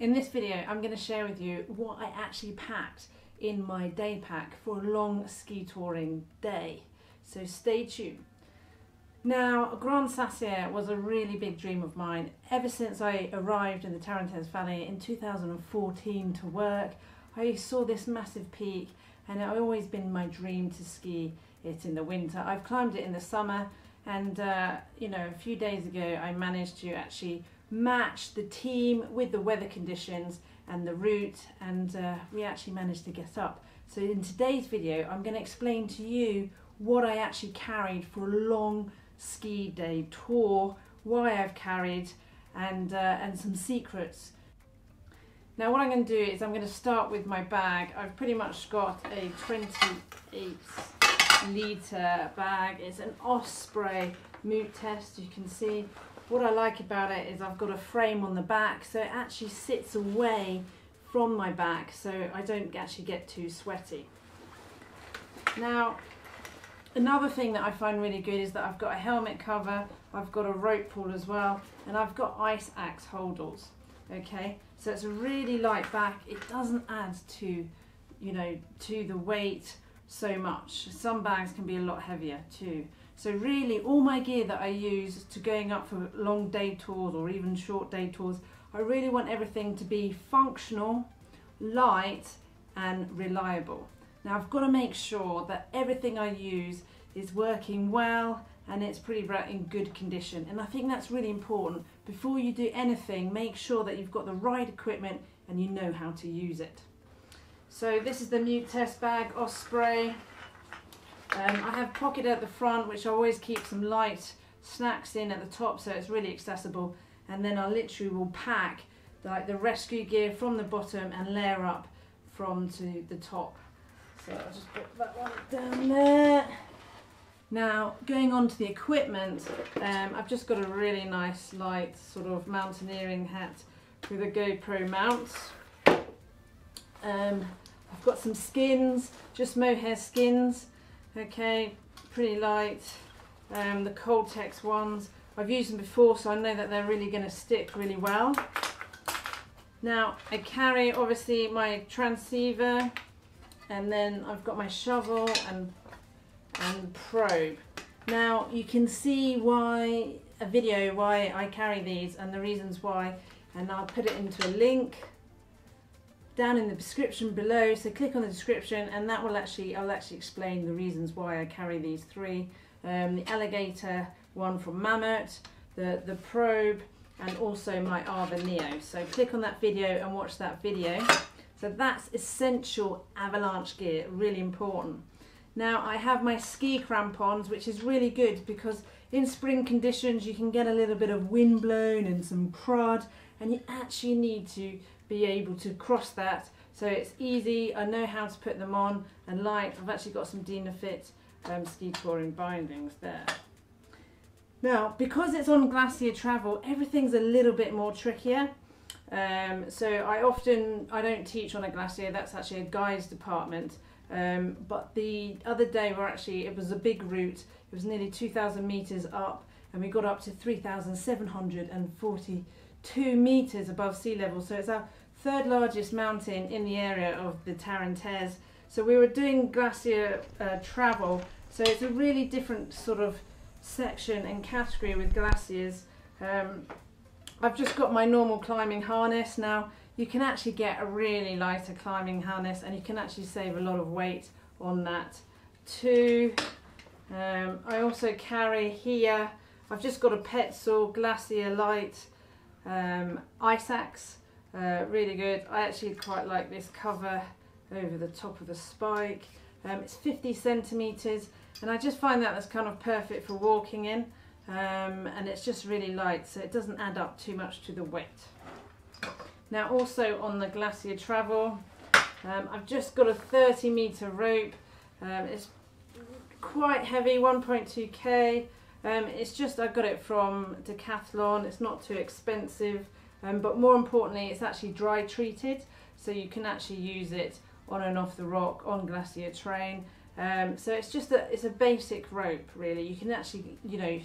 In this video, I'm going to share with you what I actually packed in my day pack for a long ski touring day. So stay tuned. Now, Grande Sassière was a really big dream of mine ever since I arrived in the Tarentaise Valley in 2014 to work. I saw this massive peak and it's always been my dream to ski it in the winter. I've climbed it in the summer and you know, a few days ago I managed to actually match the team with the weather conditions and the route, and we actually managed to get up. So in today's video I'm going to explain to you what I actually carried for a long ski day tour, why I've carried, and some secrets. Now what I'm going to do is I'm going to start with my bag. I've pretty much got a 28-litre bag. It's an Osprey Mootest, you can see. What I like about it is I've got a frame on the back, so it actually sits away from my back, so I don't actually get too sweaty. Now, another thing that I find really good is that I've got a helmet cover, I've got a rope pull as well, and I've got ice axe holders. Okay, so it's a really light bag. It doesn't add to, you know, to the weight so much. Some bags can be a lot heavier too. So really all my gear that I use to going up for long day tours or even short day tours, I really want everything to be functional, light and reliable. Now I've got to make sure that everything I use is working well and it's pretty much in good condition, and I think that's really important. Before you do anything, make sure that you've got the right equipment and you know how to use it. So this is the Mootest bag, Osprey. I have pocket at the front, which I always keep some light snacks in at the top, so it's really accessible. And then I literally will pack like the rescue gear from the bottom and layer up from to the top. So I'll just put that one down there. Now going on to the equipment, I've just got a really nice light sort of mountaineering hat with a GoPro mount. I've got some skins, just mohair skins. Okay, pretty light. The Coltex ones, I've used them before, so I know that they're really going to stick really well. Now I carry obviously my transceiver, and then I've got my shovel and probe. Now you can see why a video why I carry these and the reasons why, and I'll put it into a link down in the description below, so click on the description and that will actually, I'll actually explain the reasons why I carry these three. The alligator one from Mammut, the probe, and also my Arva Neo. So click on that video and watch that video. So that's essential avalanche gear, really important. Now I have my ski crampons, which is really good because in spring conditions you can get a little bit of wind blown and some crud, and you actually need to be able to cross that, so it's easy. I know how to put them on and light. I've actually got some Dinafit ski touring bindings there. Now because it's on glacier travel, everything's a little bit more trickier. So I don't teach on a glacier, that's actually a guide's department. But the other day it was a big route, it was nearly 2,000 meters up, and we got up to 3,742 meters above sea level. So it's our third largest mountain in the area of the Tarentaise. So we were doing glacier travel, so it's a really different sort of section and category with glaciers. I've just got my normal climbing harness. Now you can actually get a really lighter climbing harness and you can actually save a lot of weight on that too. I also carry here, I've just got a Petzl Glacier Light ice axe, really good. I actually quite like this cover over the top of the spike. It's 50 centimeters, and I just find that that's kind of perfect for walking in, and it's just really light, so it doesn't add up too much to the weight. Now also on the glacier travel, I've just got a 30 meter rope. It's quite heavy, 1.2k. It's just, I got it from Decathlon, it's not too expensive, but more importantly it's actually dry treated, so you can actually use it on and off the rock on glacier terrain. So it's just that it's a basic rope really. You can actually, you know,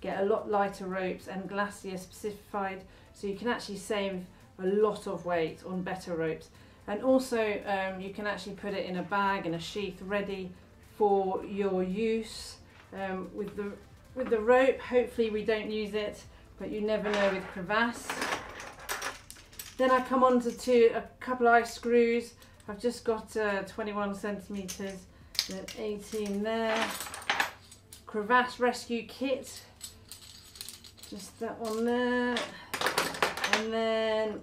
get a lot lighter ropes and glacier specified, so you can actually save a lot of weight on better ropes. And also you can actually put it in a bag and a sheath ready for your use. With the rope, hopefully we don't use it, but you never know with crevasse. Then I come on to a couple of ice screws. I've just got 21 centimetres, then 18 there. Crevasse rescue kit, just that one there. And then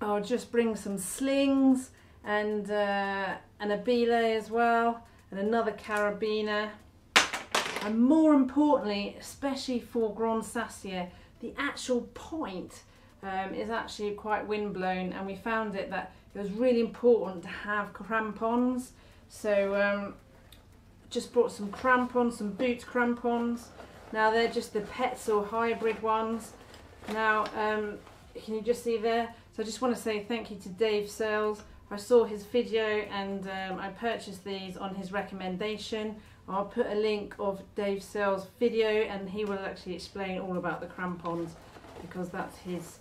I'll just bring some slings and a belay as well, and another carabiner. And more importantly, especially for Grande Sassière, the actual point is actually quite windblown, and we found it that it was really important to have crampons. So just brought some crampons, some boot crampons. Now they're just the Petzl hybrid ones. Now can you just see there? So I just want to say thank you to Dave Searles. I saw his video and I purchased these on his recommendation. I'll put a link of Dave Searles' video, and he will actually explain all about the crampons, because that's his,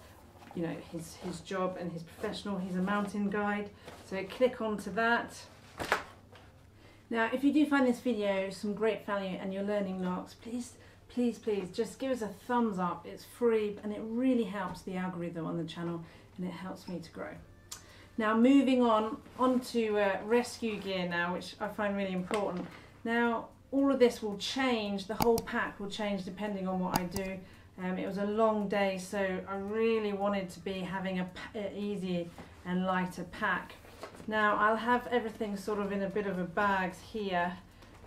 you know, his job and his professional. He's a mountain guide, so click onto that. Now, if you do find this video some great value and you're learning larks, please just give us a thumbs up. It's free and it really helps the algorithm on the channel, and it helps me to grow. Now, moving on to rescue gear now, which I find really important. Now, all of this will change, the whole pack will change depending on what I do. It was a long day, so I really wanted to be having an easy and lighter pack. Now, I'll have everything sort of in a bit of a bags here,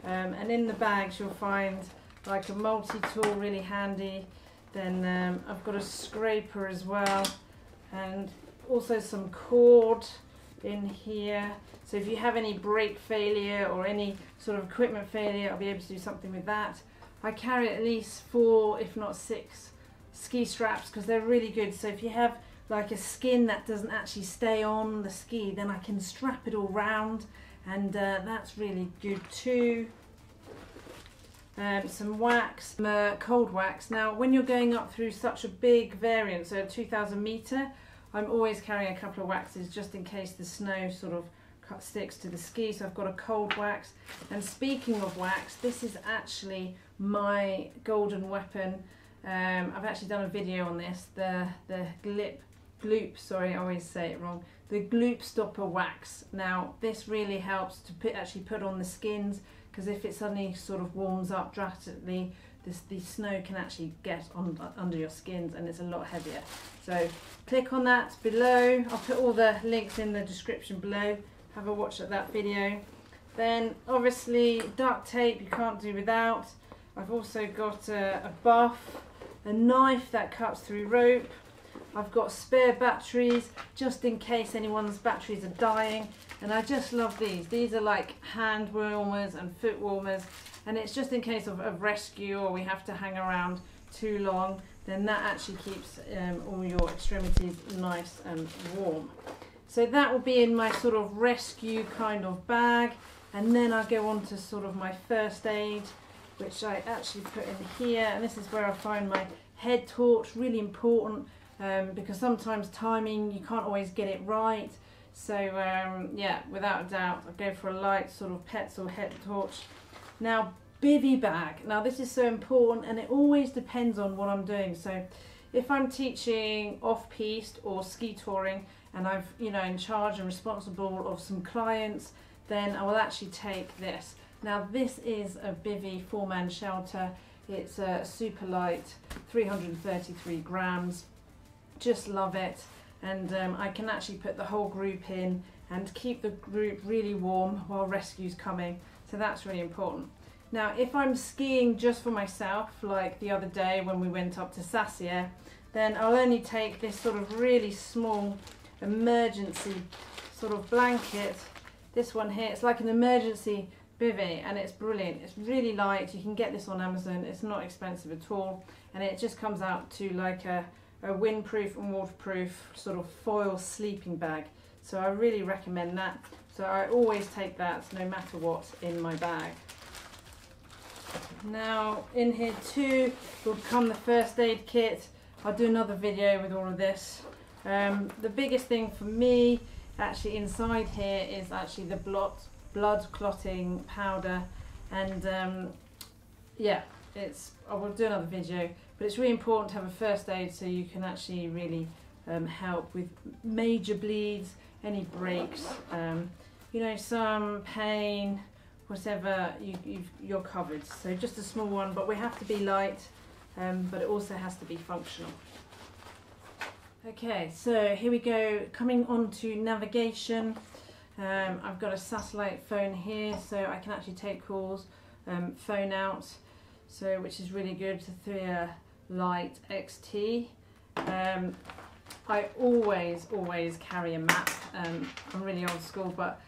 and in the bags you'll find like a multi-tool, really handy. Then I've got a scraper as well, and also some cord in here, so if you have any brake failure or any sort of equipment failure, I'll be able to do something with that. I carry at least 4 if not 6 ski straps, because they're really good. So if you have like a skin that doesn't actually stay on the ski, then I can strap it all round, and that's really good too. Some wax, cold wax. Now when you're going up through such a big variance, so a 2000 meter, I'm always carrying a couple of waxes just in case the snow sort of sticks to the ski. So I've got a cold wax. And speaking of wax, this is actually my golden weapon. I've actually done a video on this, the Gloop Stopper wax. Now this really helps to actually put on the skins, because if it suddenly sort of warms up drastically, the snow can actually get on under your skins, and it's a lot heavier. So click on that below. I'll put all the links in the description below. Have a watch at that video. Then obviously duct tape, you can't do without. I've also got a buff, a knife that cuts through rope. I've got spare batteries just in case anyone's batteries are dying. And I just love these. These are like hand warmers and foot warmers. And it's just in case of rescue, or we have to hang around too long, then that actually keeps all your extremities nice and warm. So that will be in my sort of rescue kind of bag. And then I'll go on to sort of my first aid, which I actually put in here. And this is where I find my head torch, really important, because sometimes timing, you can't always get it right. So yeah, without a doubt, I'll go for a light sort of Petzl head torch. Now, bivy bag. Now this is so important, and it always depends on what I'm doing. So if I'm teaching off-piste or ski touring, and I've, you know, in charge and responsible of some clients, then I will actually take this. Now this is a bivy 4-man shelter. It's a super light, 333 grams. Just love it. And I can actually put the whole group in and keep the group really warm while rescue's coming. So that's really important. Now, if I'm skiing just for myself, like the other day when we went up to Sassière, then I'll only take this sort of really small emergency sort of blanket. This one here, it's like an emergency bivy, and it's brilliant. It's really light. You can get this on Amazon. It's not expensive at all. And it just comes out to like a windproof and waterproof sort of foil sleeping bag. So I really recommend that. So I always take that, no matter what's in my bag. Now in here too will come the first aid kit. I'll do another video with all of this. The biggest thing for me actually inside here is actually the blood clotting powder, and yeah, it's, I will do another video, but it's really important to have a first aid so you can actually really help with major bleeds, any breaks, you know, some pain, whatever, you're covered. So just a small one, but we have to be light, but it also has to be functional. Okay, so here we go, coming on to navigation. I've got a satellite phone here, so I can actually take calls, phone out, so which is really good. The Thea Lite XT. I always carry a map. I'm really old school, but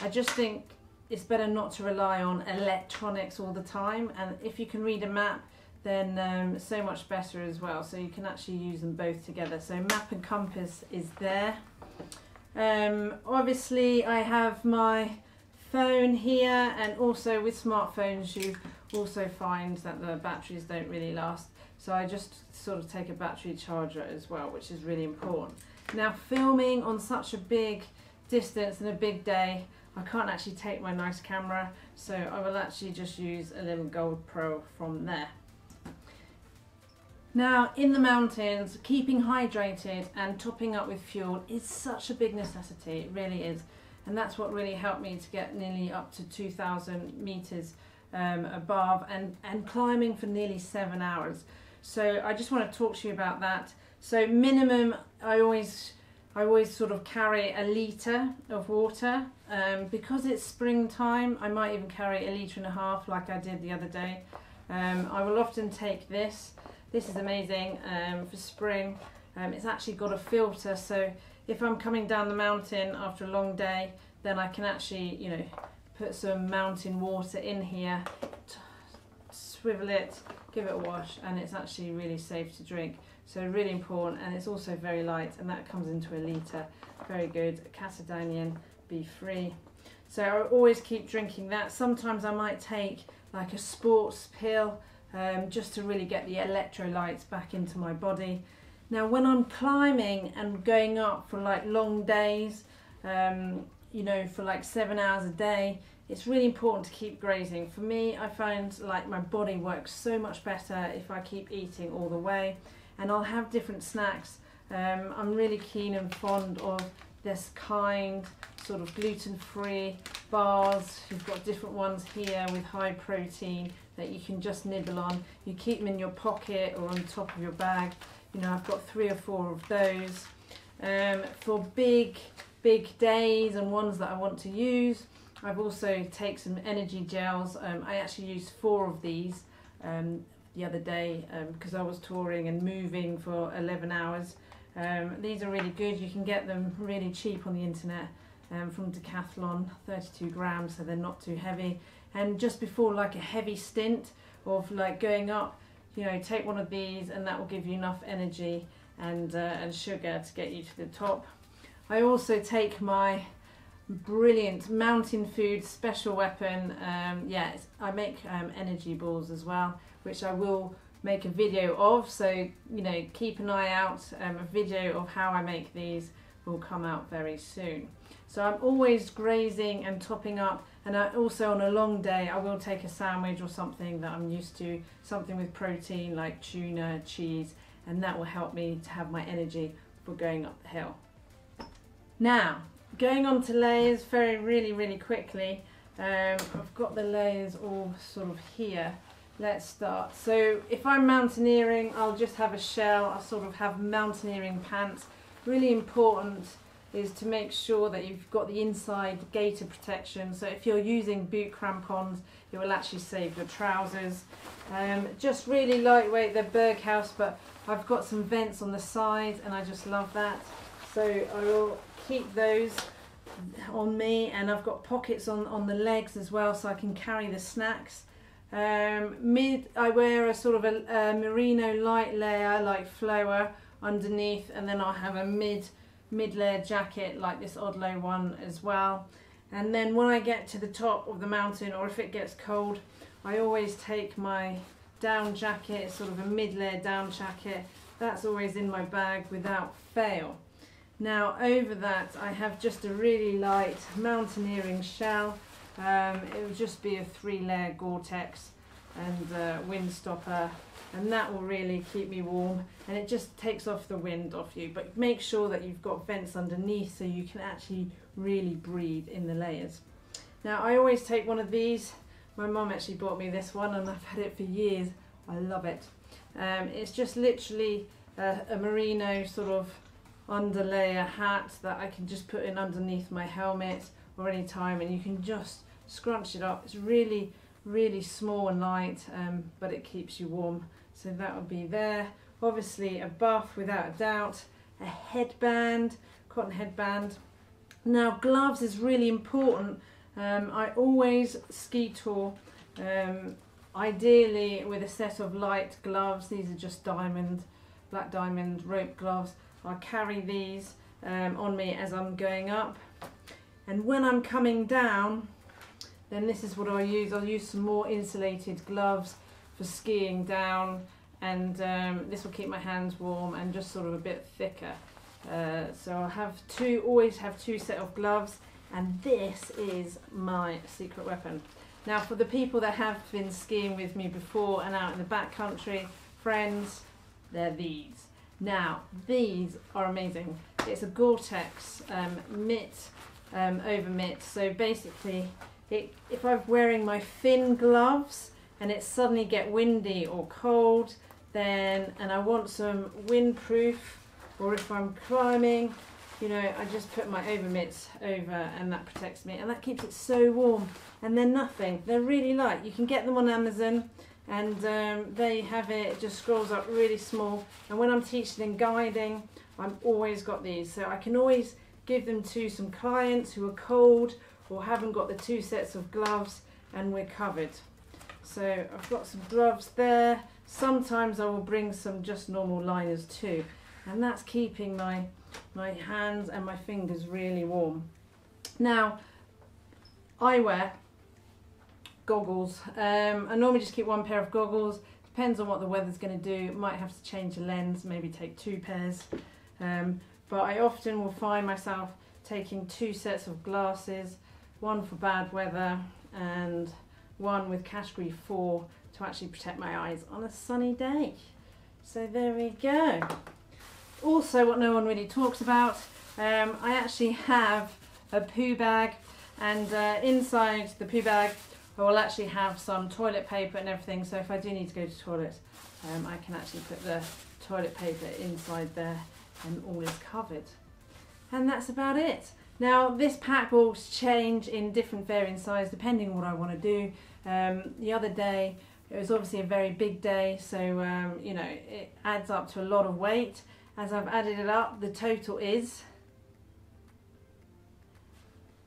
I just think it's better not to rely on electronics all the time, and if you can read a map, then so much better as well, so you can actually use them both together. So map and compass is there. Obviously I have my phone here, and also with smartphones you also find that the batteries don't really last, so I just sort of take a battery charger as well, which is really important. Now, filming on such a big distance and a big day, I can't actually take my nice camera, so I will actually just use a little GoPro from there. Now, in the mountains, keeping hydrated and topping up with fuel is such a big necessity, it really is. And that's what really helped me to get nearly up to 2,000 meters above and climbing for nearly 7 hours. So I just want to talk to you about that. So minimum, I always sort of carry a litre of water. Because it's springtime, I might even carry 1.5 litres like I did the other day. I will often take this. This is amazing for spring. It's actually got a filter, so if I'm coming down the mountain after a long day, then I can actually, you know, put some mountain water in here, swivel it, give it a wash, and it's actually really safe to drink. So really important, and it's also very light, and that comes into a litre. Very good, Katadyn BeFree. So I always keep drinking that. Sometimes I might take like a sports pill just to really get the electrolytes back into my body. Now when I'm climbing and going up for like long days, you know, for like 7 hours a day, it's really important to keep grazing. For me, I find like my body works so much better if I keep eating all the way, and I'll have different snacks. I'm really keen and fond of this kind sort of gluten-free bars. You've got different ones here with high protein that you can just nibble on. You keep them in your pocket or on top of your bag. You know, I've got 3 or 4 of those. For big days and ones that I want to use, I've also taken some energy gels. I actually used 4 of these the other day because I was touring and moving for 11 hours. These are really good. You can get them really cheap on the internet from Decathlon, 32 grams, so they're not too heavy. And just before like a heavy stint of like going up, you know, take one of these, and that will give you enough energy and sugar to get you to the top. I also take my brilliant mountain food special weapon. Yeah, I make energy balls as well, which I will make a video of, so you know, keep an eye out. A video of how I make these will come out very soon. So I'm always grazing and topping up, and I also on a long day I will take a sandwich or something that I'm used to, something with protein like tuna, cheese, and that will help me to have my energy for going up the hill. Now, going on to layers very really quickly. I've got the layers all sort of here. Let's start. So if I'm mountaineering, I'll just have a shell. I sort of have mountaineering pants. Really important is to make sure that you've got the inside gaiter protection. So if you're using boot crampons, it will actually save your trousers. Just really lightweight, they're Berghaus, but I've got some vents on the sides and I just love that. So I will keep those on me, and I've got pockets on the legs as well, so I can carry the snacks. I wear a sort of a merino light layer like Flowe underneath, and then I'll have a mid layer jacket like this Odlo one as well. And then when I get to the top of the mountain, or if it gets cold, I always take my down jacket, sort of a mid layer down jacket. That's always in my bag without fail. Now over that I have just a really light mountaineering shell. It will just be a 3-layer Gore-Tex and wind stopper, and that will really keep me warm, and it just takes off the wind off you, but make sure that you've got vents underneath so you can actually really breathe in the layers. Now I always take one of these. My mum actually bought me this one and I've had it for years. I love it. It's just literally a merino sort of underlayer hat that I can just put in underneath my helmet or any time, and you can just scrunch it up. It's really, really small and light, but it keeps you warm. So that would be there. Obviously a buff without a doubt, a headband, cotton headband. Now gloves is really important. I always ski tour, ideally with a set of light gloves. These are just diamond, Black Diamond rope gloves. I carry these on me as I'm going up, and when I'm coming down, then this is what I'll use. I'll use some more insulated gloves for skiing down, and this will keep my hands warm and just sort of a bit thicker. So I'll have always have two set of gloves, and this is my secret weapon. Now for the people that have been skiing with me before and out in the backcountry, friends, they're these. Now these are amazing. It's a Gore-Tex mitt over mitt, so basically if I'm wearing my thin gloves and it suddenly get windy or cold, then and I want some windproof, or if I'm climbing, you know, I just put my over mitts over and that protects me, and that keeps it so warm. And they're nothing, they're really light. You can get them on Amazon, and there you have it. It just scrolls up really small, and when I'm teaching and guiding, I've always got these, so I can always give them to some clients who are cold or haven't got the two sets of gloves, and we're covered. So I've got some gloves there. Sometimes I will bring some just normal liners too, and that's keeping my hands and my fingers really warm. Now I wear goggles. I normally just keep one pair of goggles. Depends on what the weather's going to do. Might have to change the lens, maybe take two pairs, but I often will find myself taking two sets of glasses, one for bad weather and one with category 4 to actually protect my eyes on a sunny day. So there we go. Also, what no one really talks about, I actually have a poo bag, and inside the poo bag I will actually have some toilet paper and everything, so if I do need to go to the toilet, I can actually put the toilet paper inside there and all is covered. And that's about it. Now this pack will change in different varying size depending on what I want to do. The other day it was obviously a very big day, so you know, it adds up to a lot of weight. As I've added it up, the total is,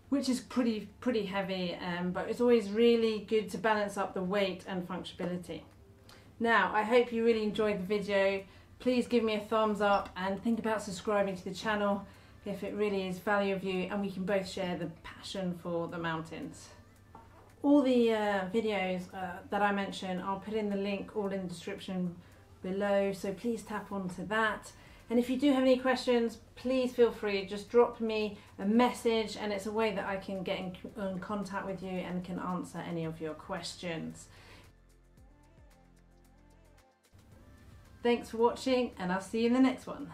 which is pretty heavy, but it's always really good to balance up the weight and functionality. Now I hope you really enjoyed the video. Please give me a thumbs up and think about subscribing to the channel if it really is value of you, and we can both share the passion for the mountains. All the videos that I mention, I'll put in the link all in the description below, so please tap onto that. And if you do have any questions, please feel free, just drop me a message, and it's a way that I can get in contact with you and can answer any of your questions. Thanks for watching, and I'll see you in the next one.